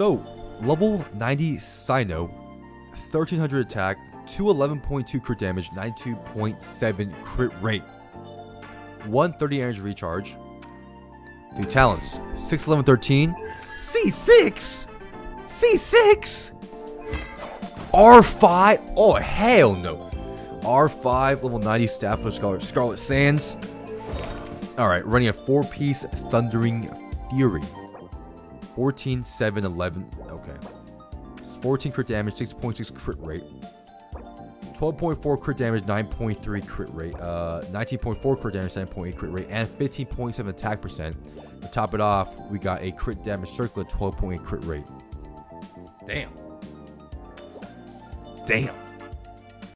So, level 90 Cyno, 1300 attack, 211.2 crit damage, 92.7 crit rate, 130 energy recharge. The talents, 6, 11, 13, C6, C6, R5, oh hell no, R5, level 90 Staff of Scarlet Sands. Alright, running a 4-piece Thundering Fury. 14, 7, 11, okay. 14 crit damage, 6.6 crit rate. 12.4 crit damage, 9.3 crit rate. 19.4 crit damage, 7.8 crit rate. And 15.7 attack percent. To top it off, we got a crit damage circle at 12.8 crit rate. Damn. Damn.